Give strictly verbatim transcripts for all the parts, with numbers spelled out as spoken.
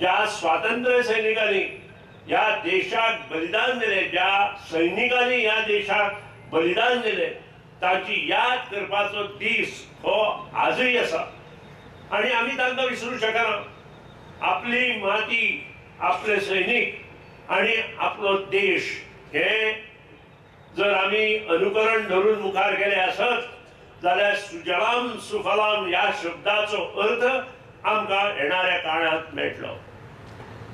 ज्या स्वातंत्र्य सैनिकांनी या देशाक बलिदान दिले, ज्या सैनिकांनी या देशाक बलिदान दिले ताची याद करपाचो दीस हो आजही आसा आणि आम्ही तांकां विसरू शकना। आपली माती, आपले सैनिक आणि आपलो देश हे जर आम्ही अनुकरण धरून मुखार गेले असत जाल्यार सुजलाम सुफलाम या शब्दाचो अर्थ आमकां येणाऱ्या काळात मेळटलो।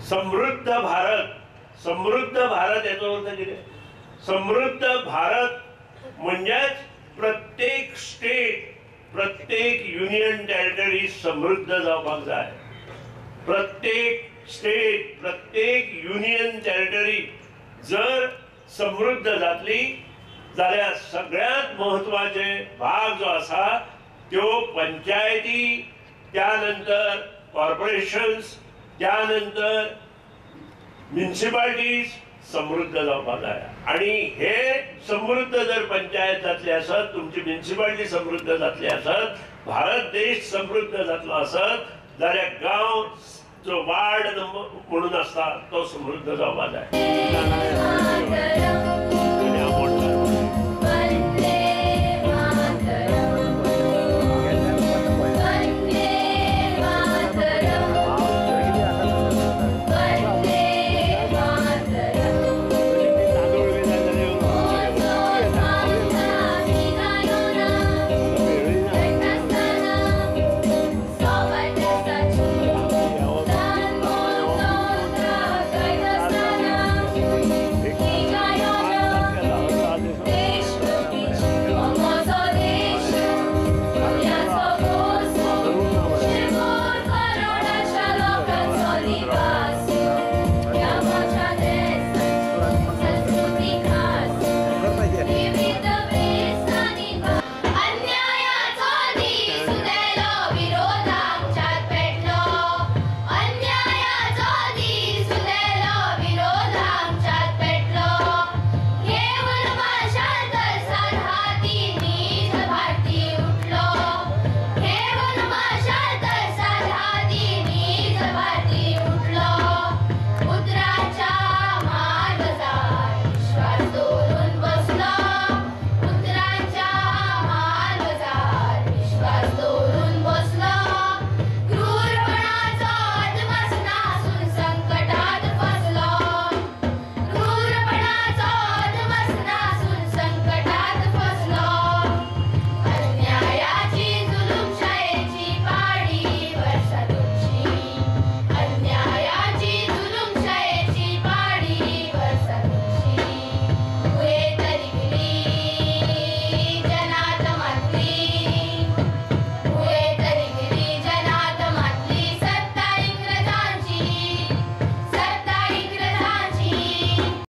समृद्ध भारत, समृद्ध भारत हेचो अर्थ कितें? समृद्ध भारत म्हणजे प्रत्येक स्टेट, प्रत्येक युनियन टेरिटरी समृद्ध जावपाक जाय। प्रत्येक स्टेट, प्रत्येक युनियन टेरिटरी जर समृद्ध जातली जाल्यार सगळ्यात महत्वाचे भाग जो आसा त्यो पंचायती, त्यानंतर कॉर्पोरेशन्स, त्यानंतर म्युनिसिपालिटीज समृद्ध जावपाक जाय। आणि हे समृद्ध जर पंचायत जातली असत, तुमची म्युनिसिपालिटी समृद्ध जातली असत, भारत देश समृद्ध जातलो असत जाल्यार गांव जो वार्ड म्हणून आसता तो समृद्ध जावपाक जाय।